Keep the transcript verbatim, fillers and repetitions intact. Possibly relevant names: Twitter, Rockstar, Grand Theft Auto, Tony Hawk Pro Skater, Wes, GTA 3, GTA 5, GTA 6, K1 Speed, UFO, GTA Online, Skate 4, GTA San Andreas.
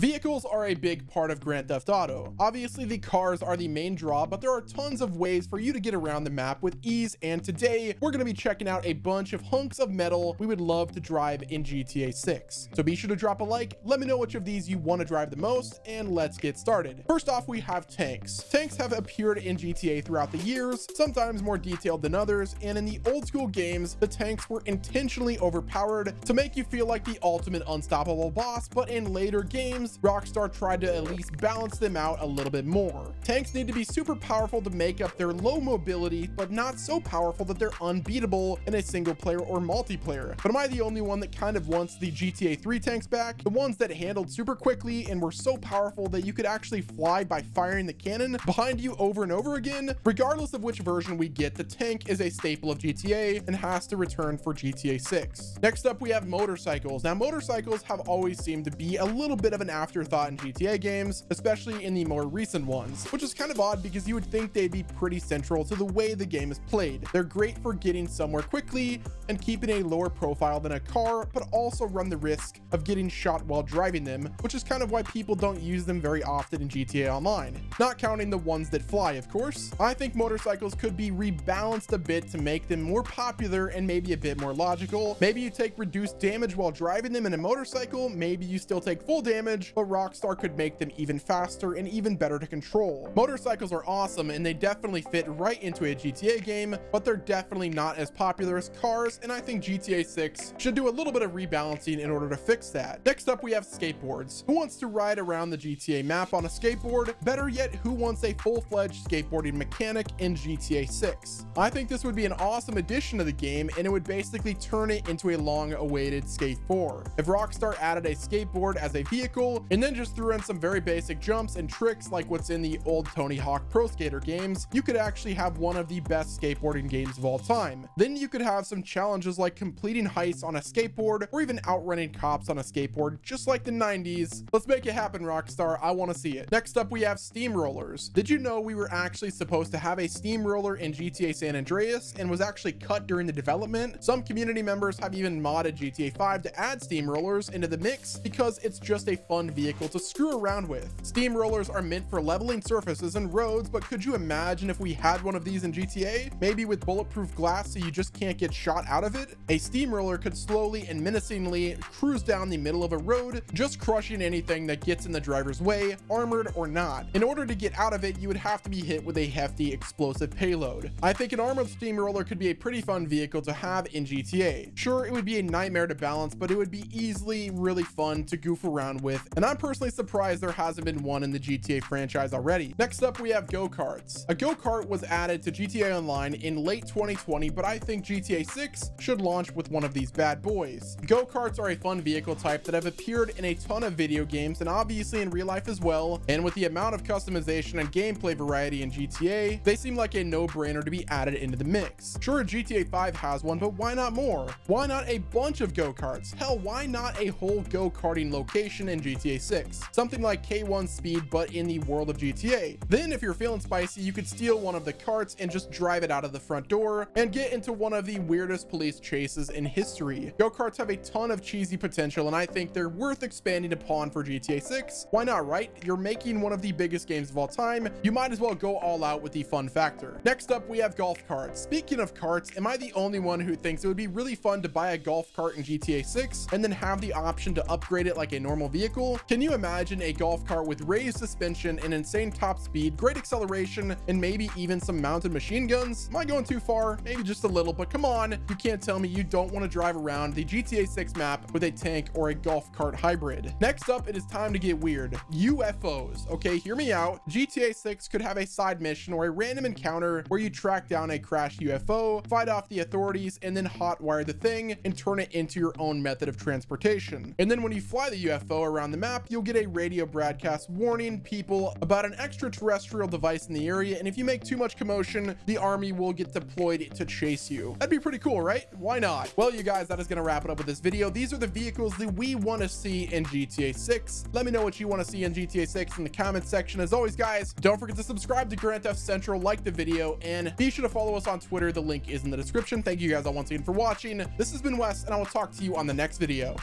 Vehicles are a big part of Grand Theft Auto. Obviously, the cars are the main draw, but there are tons of ways for you to get around the map with ease, and today we're going to be checking out a bunch of hunks of metal we would love to drive in G T A six. So be sure to drop a like, let me know which of these you want to drive the most, and let's get started. First off, we have tanks. Tanks have appeared in G T A throughout the years, sometimes more detailed than others, and in the old school games, the tanks were intentionally overpowered to make you feel like the ultimate unstoppable boss, but in later games, Rockstar tried to at least balance them out a little bit more. Tanks need to be super powerful to make up their low mobility, but not so powerful that they're unbeatable in a single player or multiplayer. But am I the only one that kind of wants the G T A three tanks back? The ones that handled super quickly and were so powerful that you could actually fly by firing the cannon behind you over and over again? Regardless of which version we get, the tank is a staple of G T A and has to return for G T A six. Next up, we have motorcycles. Now, motorcycles have always seemed to be a little bit of an afterthought in G T A games, especially in the more recent ones, which is kind of odd because you would think they'd be pretty central to the way the game is played. They're great for getting somewhere quickly and keeping a lower profile than a car, but also run the risk of getting shot while driving them, which is kind of why people don't use them very often in G T A Online, not counting the ones that fly, of course. I think motorcycles could be rebalanced a bit to make them more popular and maybe a bit more logical. Maybe you take reduced damage while driving them in a motorcycle, maybe you still take full damage, but Rockstar could make them even faster and even better to control. Motorcycles are awesome and they definitely fit right into a G T A game, but they're definitely not as popular as cars, and I think G T A six should do a little bit of rebalancing in order to fix that. Next up, we have skateboards. Who wants to ride around the G T A map on a skateboard? Better yet, who wants a full-fledged skateboarding mechanic in G T A six? I think this would be an awesome addition to the game, and it would basically turn it into a long-awaited Skate four. If Rockstar added a skateboard as a vehicle, and then just threw in some very basic jumps and tricks like what's in the old Tony Hawk Pro Skater games, you could actually have one of the best skateboarding games of all time. Then you could have some challenges like completing heists on a skateboard or even outrunning cops on a skateboard, just like the nineties. Let's make it happen, Rockstar. I want to see it. Next up, we have steamrollers. Did you know we were actually supposed to have a steamroller in G T A San Andreas and was actually cut during the development? Some community members have even modded G T A five to add steamrollers into the mix because it's just a fun vehicle to screw around with. Steamrollers are meant for leveling surfaces and roads, but could you imagine if we had one of these in G T A? Maybe with bulletproof glass so you just can't get shot out of it? A steamroller could slowly and menacingly cruise down the middle of a road, just crushing anything that gets in the driver's way, armored or not. In order to get out of it, you would have to be hit with a hefty explosive payload. I think an armored steamroller could be a pretty fun vehicle to have in G T A. Sure, it would be a nightmare to balance, but it would be easily really fun to goof around with, and I'm personally surprised there hasn't been one in the G T A franchise already. Next up, we have go-karts. A go-kart was added to G T A Online in late twenty twenty, but I think G T A six should launch with one of these bad boys. Go-karts are a fun vehicle type that have appeared in a ton of video games and obviously in real life as well, and with the amount of customization and gameplay variety in G T A, they seem like a no-brainer to be added into the mix. Sure, G T A five has one, but why not more? Why not a bunch of go-karts? Hell, why not a whole go-karting location in G T A? G T A six, something like K one Speed, but in the world of G T A. Then if you're feeling spicy, you could steal one of the carts and just drive it out of the front door and get into one of the weirdest police chases in history. Go-karts have a ton of cheesy potential, and I think they're worth expanding upon for G T A six. Why not, right? You're making one of the biggest games of all time. You might as well go all out with the fun factor. Next up, we have golf carts. Speaking of carts, am I the only one who thinks it would be really fun to buy a golf cart in G T A six and then have the option to upgrade it like a normal vehicle? Can you imagine a golf cart with raised suspension and insane top speed, great acceleration, and maybe even some mounted machine guns? Am I going too far? Maybe just a little, but come on. You can't tell me you don't want to drive around the G T A six map with a tank or a golf cart hybrid. Next up, it is time to get weird. U F Os. Okay, hear me out. G T A six could have a side mission or a random encounter where you track down a crashed U F O, fight off the authorities, and then hotwire the thing and turn it into your own method of transportation. And then when you fly the U F O around the map, you'll get a radio broadcast warning people about an extraterrestrial device in the area, and if you make too much commotion, the army will get deployed to chase you. That'd be pretty cool, right? Why not? Well, you guys, that is gonna wrap it up with this video. These are the vehicles that we want to see in G T A six. Let me know what you want to see in G T A six in the comment section. As always, guys, don't forget to subscribe to Grand Theft Central, like the video, and be sure to follow us on Twitter. The link is in the description. Thank you guys all once again for watching. This has been Wes, and I will talk to you on the next video.